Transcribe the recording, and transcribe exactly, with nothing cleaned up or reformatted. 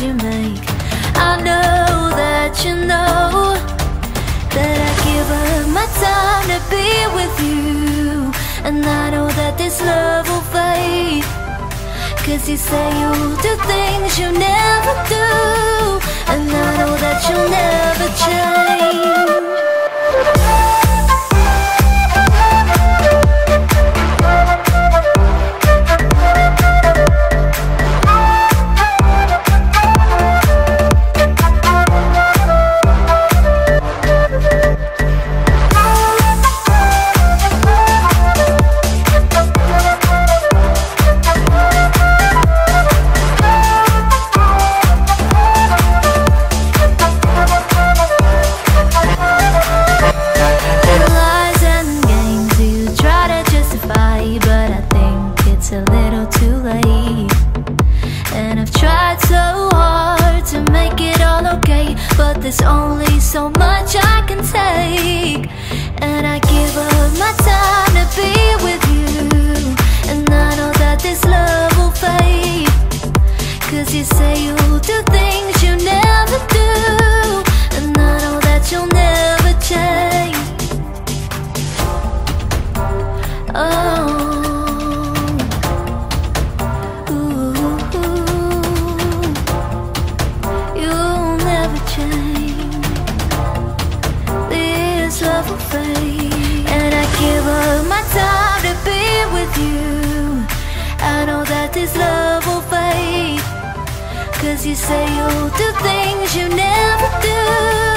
to make. I know that you know that I give up my time to be with you, and I know that this love will fade, 'cause you say you'll do things you never do, and I know that you'll never change. There's only so much I can take, and I give up my time to be with you, and I know that this love will fade, 'cause you say you'll do things you never do, and I know that you'll never change. Oh. And I give up my time to be with you, I know that this love will fade, 'cause you say you'll do things you never do.